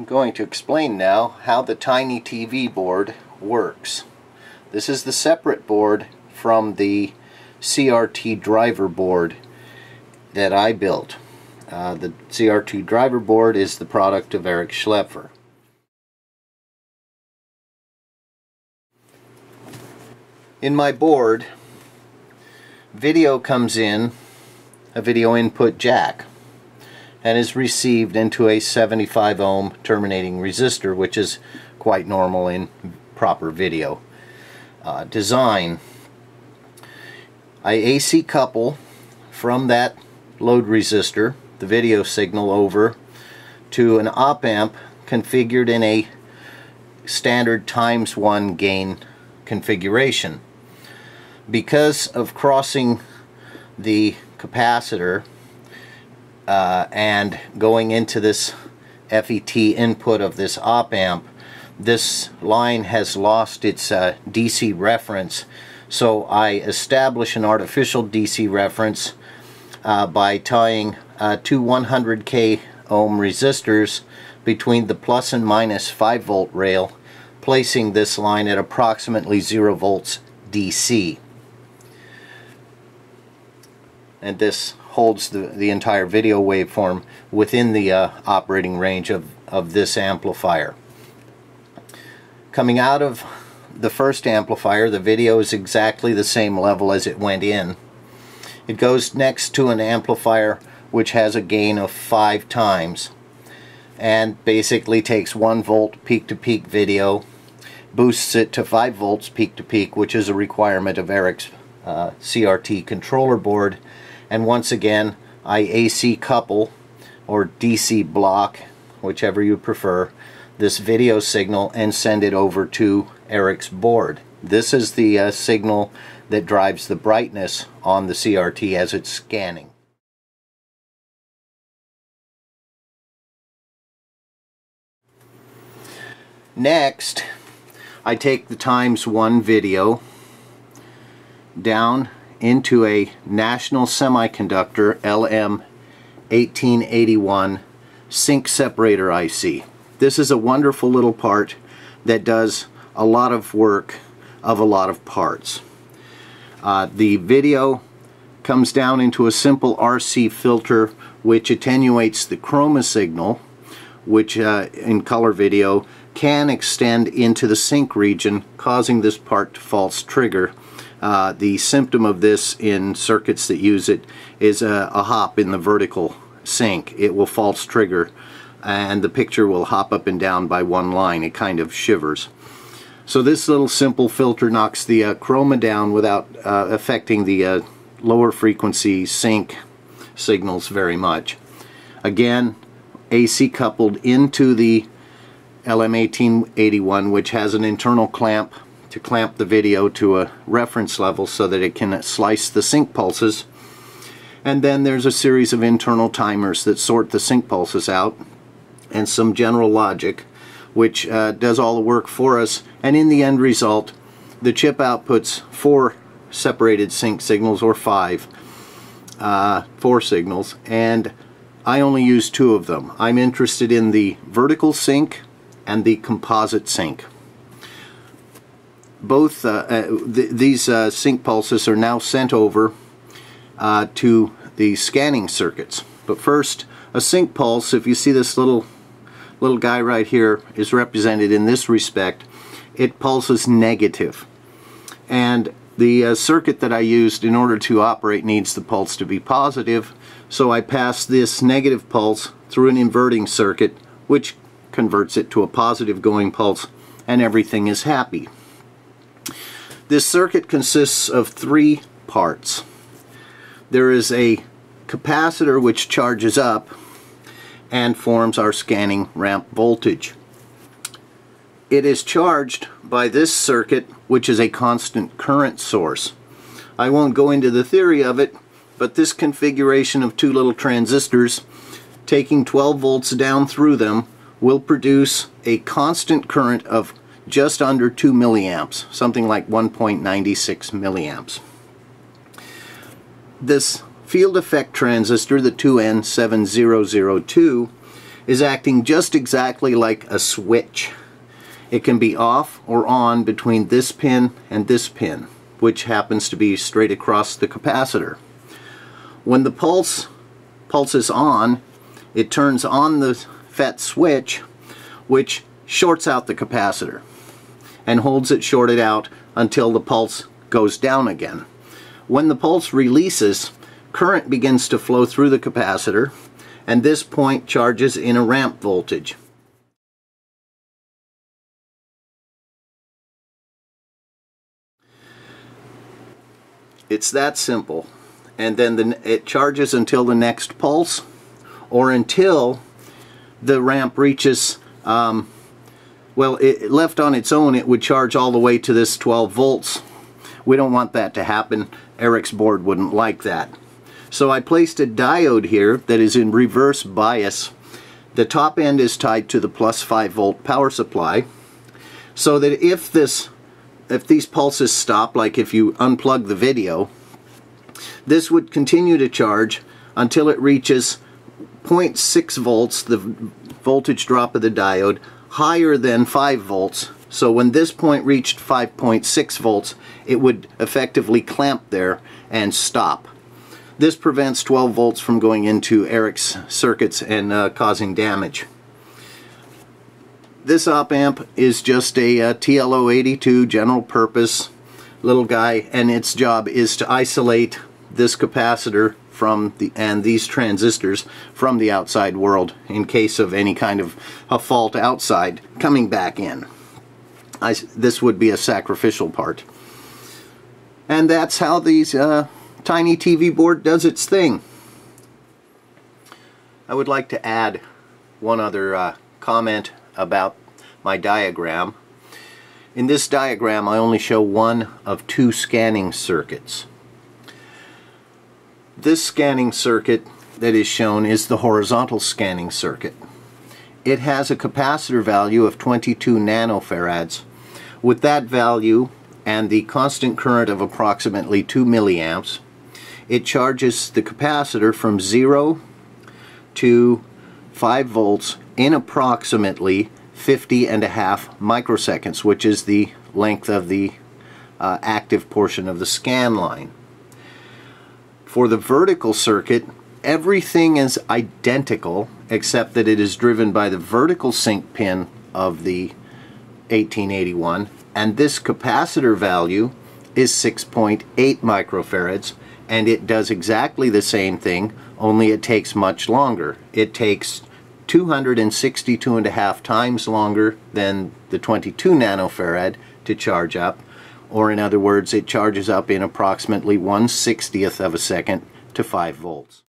I'm going to explain now how the Tiny TV board works. This is the separate board from the CRT driver board that I built. The CRT driver board is the product of Eric Schlaepfer. In my board, video comes in a video input jack and is received into a 75 ohm terminating resistor, which is quite normal in proper video design. I AC couple from that load resistor the video signal over to an op-amp configured in a standard ×1 gain configuration. Because of crossing the capacitor and going into this FET input of this op-amp, this line has lost its DC reference, so I establish an artificial DC reference by tying two 100k ohm resistors between the plus and minus 5 volt rail, placing this line at approximately 0 volts DC. And this holds the entire video waveform within the operating range of this amplifier. Coming out of the first amplifier, the video is exactly the same level as it went in. It goes next to an amplifier which has a gain of 5 times and basically takes 1 volt peak-to-peak video, boosts it to 5 volts peak-to-peak, which is a requirement of Eric's CRT controller board. And once again, I AC couple, or DC block, whichever you prefer, this video signal and send it over to Eric's board. This is the signal that drives the brightness on the CRT as it's scanning. Next, I take the ×1 video down into a National Semiconductor LM1881 sync separator IC. This is a wonderful little part that does a lot of work of a lot of parts. The video comes down into a simple RC filter which attenuates the chroma signal, which in color video can extend into the sync region, causing this part to false trigger. The symptom of this in circuits that use it is a hop in the vertical sync. It will false trigger and the picture will hop up and down by one line. It kind of shivers. So this little simple filter knocks the chroma down without affecting the lower frequency sync signals very much. Again, AC coupled into the LM1881, which has an internal clamp to clamp the video to a reference level so that it can slice the sync pulses. And then there's a series of internal timers that sort the sync pulses out, and some general logic which does all the work for us. And in the end result, the chip outputs 4 separated sync signals, or 4 signals, and I only use 2 of them. I'm interested in the vertical sync and the composite sync. Both these sync pulses are now sent over to the scanning circuits. But first, a sync pulse, if you see this little guy right here, is represented in this respect. It pulses negative. And the circuit that I used in order to operate needs the pulse to be positive, so I pass this negative pulse through an inverting circuit, which converts it to a positive going pulse, and everything is happy. This circuit consists of 3 parts. There is a capacitor which charges up and forms our scanning ramp voltage. It is charged by this circuit, which is a constant current source. I won't go into the theory of it, but this configuration of 2 little transistors taking 12 volts down through them will produce a constant current of just under 2 milliamps, something like 1.96 milliamps. This field effect transistor, the 2N7002, is acting just exactly like a switch. It can be off or on between this pin and this pin, which happens to be straight across the capacitor. When the pulse is on, it turns on the FET switch, which shorts out the capacitor and holds it shorted out until the pulse goes down again. When the pulse releases, current begins to flow through the capacitor, and this point charges in a ramp voltage. It's that simple. And then it charges until the next pulse, or until the ramp reaches, well, it left on its own, it would charge all the way to this 12 volts. We don't want that to happen. Eric's board wouldn't like that. So I placed a diode here that is in reverse bias. The top end is tied to the plus 5 volt power supply, so that if these pulses stop, like if you unplug the video, this would continue to charge until it reaches 0.6 volts, the voltage drop of the diode, higher than 5 volts. So when this point reached 5.6 volts, it would effectively clamp there and stop. This prevents 12 volts from going into Eric's circuits and causing damage. This op amp is just a TL082 general purpose little guy, and its job is to isolate this capacitor from these transistors from the outside world in case of any kind of a fault outside coming back in. This would be a sacrificial part. And that's how these Tiny TV board does its thing. I would like to add one other comment about my diagram. In this diagram, I only show one of two scanning circuits. This scanning circuit that is shown is the horizontal scanning circuit. It has a capacitor value of 22 nanofarads. With that value and the constant current of approximately 2 milliamps, it charges the capacitor from 0 to 5 volts in approximately 50.5 microseconds, which is the length of the active portion of the scan line. For the vertical circuit, everything is identical except that it is driven by the vertical sync pin of the 1881, and this capacitor value is 6.8 microfarads, and it does exactly the same thing, only it takes much longer. It takes 262.5 times longer than the 22 nanofarad to charge up, or in other words, it charges up in approximately 1/60th of a second to 5 volts.